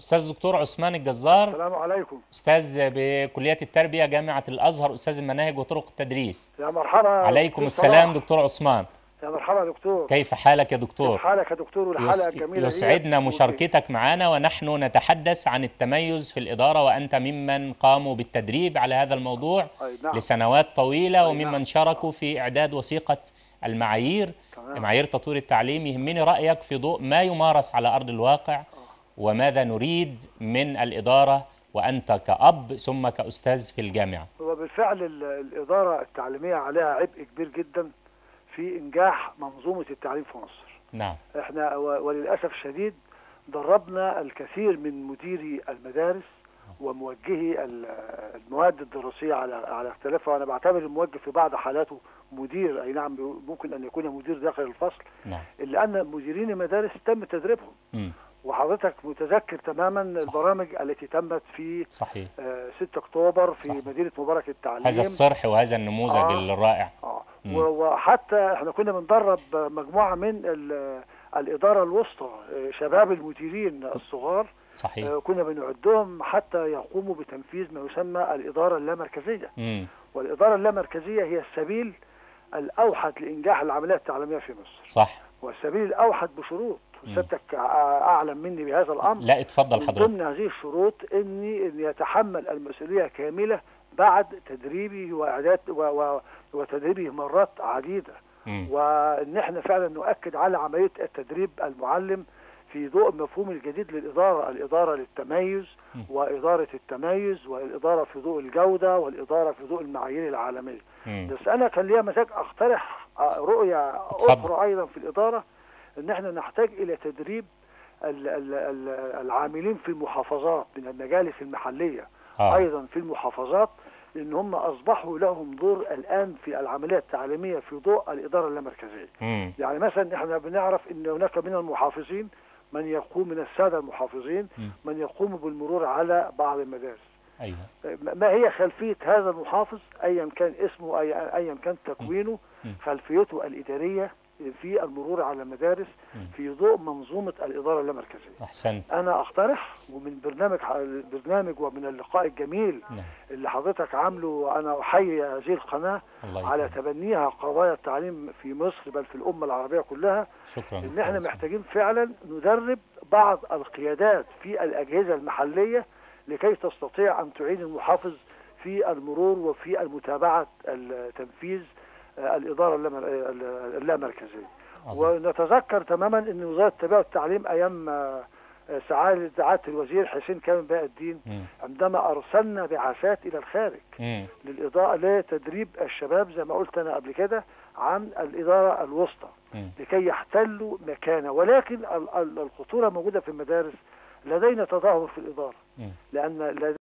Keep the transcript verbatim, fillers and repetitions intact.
أستاذ الدكتور عثمان الجزار. السلام عليكم. أستاذ بكلية التربية جامعة الأزهر، أستاذ المناهج وطرق التدريس. يا مرحبا. عليكم السلام دكتور عثمان. يا مرحبا دكتور. كيف حالك يا دكتور؟ كيف حالك يا دكتور؟ والحلقة الجميلة يسعدنا مشاركتك معنا، ونحن نتحدث عن التميز في الإدارة، وأنت ممن قاموا بالتدريب على هذا الموضوع نعم. لسنوات طويلة، وممن شاركوا في إعداد وثيقة المعايير تمام. معايير تطوير التعليم. يهمني رأيك في ضوء ما يمارس على أرض الواقع، وماذا نريد من الإدارة وأنت كأب ثم كأستاذ في الجامعة. وبالفعل الإدارة التعليمية عليها عبء كبير جدا في إنجاح منظومة التعليم في مصر. نعم. إحنا وللأسف الشديد دربنا الكثير من مديري المدارس وموجهي المواد الدراسية على على اختلافها. أنا بعتبر الموجه في بعض حالاته مدير، أي نعم ممكن أن يكون مدير داخل الفصل. نعم. إلا أن مديرين المدارس تم تدريبهم. م. وحضرتك متذكر تماما صح. البرامج التي تمت في صحيح. آه ستة أكتوبر في صح. مدينة مبارك التعليم، هذا الصرح وهذا النموذج آه. الرائع. آه. وحتى احنا كنا بندرب مجموعة من الإدارة الوسطى، شباب المديرين الصغار صحيح. كنا بنعدهم حتى يقوموا بتنفيذ ما يسمى الإدارة اللامركزية. مم. والإدارة اللامركزية هي السبيل الأوحد لإنجاح العملية التعليمية في مصر صح. والسبيل الأوحد بشروط، وسيادتك أعلم مني بهذا الأمر. لا اتفضل حضرتك. ضمن هذه الشروط إني إن يتحمل المسؤولية كاملة بعد تدريبي وإعداد و, و وتدريبه مرات عديدة، م. وإن احنا فعلا نؤكد على عملية التدريب المعلم في ضوء مفهوم الجديد للإدارة، الإدارة للتميز م. وإدارة التميز، والإدارة في ضوء الجودة، والإدارة في ضوء المعايير العالمية. م. بس أنا كان ليا مزاج أقترح رؤية أخرى أيضا في الإدارة، إن احنا نحتاج إلى تدريب العاملين في المحافظات من المجالس المحلية آه. أيضا في المحافظات، لأن هم أصبحوا لهم دور الآن في العملية التعليمية في ضوء الإدارة اللامركزية. مم. يعني مثلا إحنا بنعرف إن هناك من المحافظين من يقوم، من السادة المحافظين مم. من يقوم بالمرور على بعض المدارس. أيوة. ما هي خلفية هذا المحافظ أيا كان اسمه، أيا كان تكوينه، مم. خلفيته الإدارية في المرور على المدارس مم. في ضوء منظومة الإدارة اللامركزية. أحسنت. أنا أقترح، ومن برنامج برنامج ومن اللقاء الجميل مم. اللي حضرتك عامله، أنا أحيي هذه القناة على تبنيها قضايا التعليم في مصر بل في الأمة العربية كلها. شكرا. إن إحنا محتاجين فعلا ندرب بعض القيادات في الأجهزة المحلية لكي تستطيع أن تعين المحافظ في المرور وفي متابعة التنفيذ الإدارة اللامركزية. ونتذكر تماما أن وزارة التربية والتعليم أيام سعادة الوزير حسين كامل بقى الدين م. عندما أرسلنا بعثات إلى الخارج م. للإدارة لتدريب الشباب زي ما قلت أنا قبل كده عن الإدارة الوسطى م. لكي يحتلوا مكانة. ولكن الخطورة موجودة في المدارس، لدينا تدهور في الإدارة م. لأن